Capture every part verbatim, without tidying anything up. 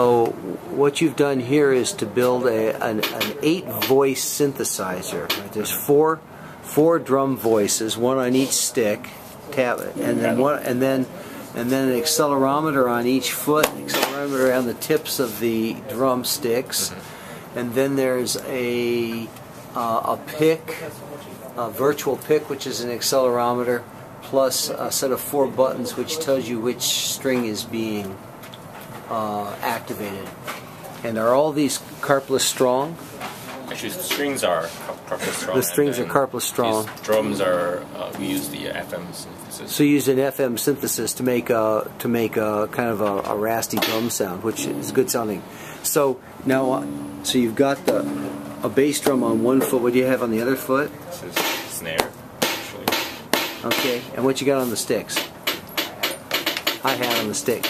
So what you've done here is to build a, an, an eight-voice synthesizer. Right? There's four four drum voices, one on each stick, tap, and then one, and then and then an accelerometer on each foot, an accelerometer on the tips of the drumsticks, and then there's a uh, a pick, a virtual pick, which is an accelerometer, plus a set of four buttons, which tells you which string is being Uh, activated. And are all these Karplus-Strong? Actually, the strings are Karplus-Strong. The strings are Karplus-Strong. Drums are uh, we use the F M synthesis. So you use an F M synthesis to make a to make a kind of a, a raspy drum sound, which is good sounding. So now, so you've got the a bass drum on one foot. What do you have on the other foot? This is snare. Actually. Okay, and what you got on the sticks? I had on the stick.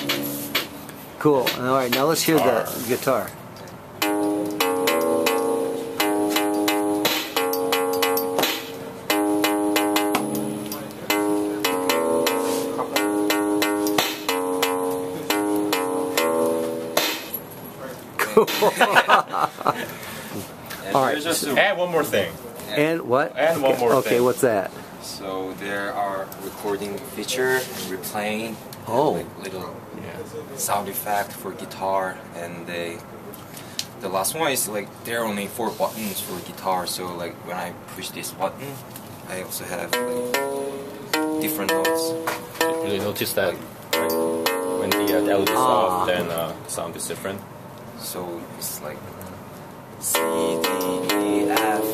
Cool. All right, now let's hear the guitar. Cool. All right. Just add one more thing. And what? And one more thing. Okay, what's that? So there are recording feature and replaying. Oh. And like little yeah, sound effect for guitar, and they, the last one is like there are only four buttons for guitar, so like when I push this button, I also have like different notes. You really notice that like, when the, uh, the element is off, then uh, the sound is different. So it's like C, D, E, F,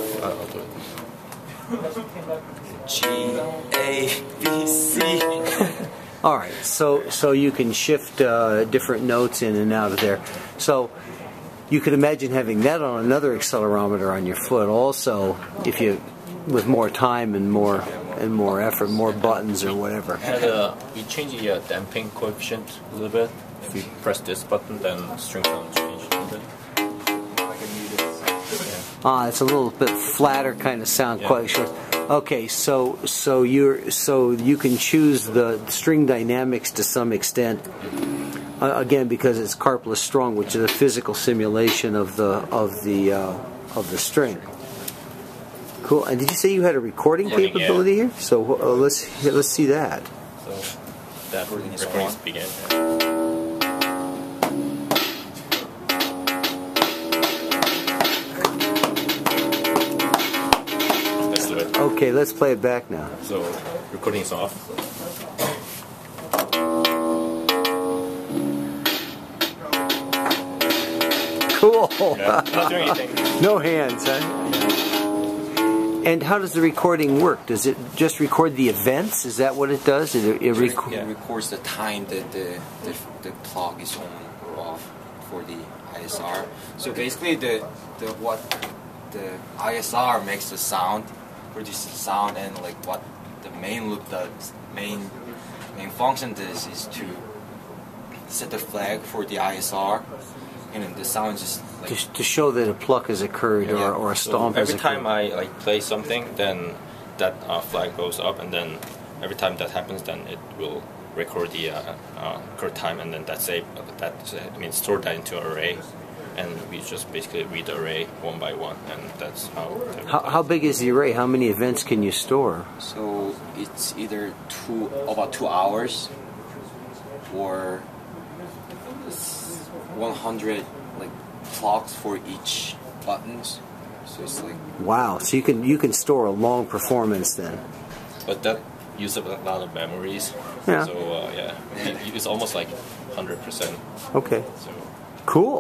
G, A, B, C. All right, so so you can shift uh, different notes in and out of there. So you could imagine having that on another accelerometer on your foot, also, if you with more time and more and more effort, more buttons or whatever. And uh, you change the uh, damping coefficient a little bit. If you press this button, then string sound change a little bit. Ah, it's a little bit flatter kind of sound, yeah. Quite sure. Okay, so so you so you can choose the string dynamics to some extent, uh, again because it's Karplus-Strong, which is a physical simulation of the of the uh, of the string. Cool. And did you say you had a recording capability here? So uh, let's let's see that. So that recording begins. Okay, let's play it back now. So, recording is off. Cool! Yeah, not doing anything. No hands, huh? And how does the recording work? Does it just record the events? Is that what it does? It, it, rec yeah, it records the time that the, the, the clock is on or off for the I S R. So basically, the, the, what the I S R makes the sound, produces sound, and like what the main loop does, main main function does is to set the flag for the I S R, and then the sound just like to, to show that a pluck has occurred, yeah, or, or a stomp so has occurred. Every time I like play something, then that uh, flag goes up, and then every time that happens, then it will record the uh, uh, current time, and then that's a that's a, I mean store that into an array. And we just basically read the array one by one, and that's how. How, how big is the array? How many events can you store? So it's either two about two hours, or one hundred like clocks for each buttons. So it's like. Wow! So you can you can store a long performance then. But that uses up a lot of memories. Yeah. So uh, yeah, it's almost like one hundred percent. Okay. So. Cool.